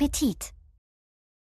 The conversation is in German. Appetit!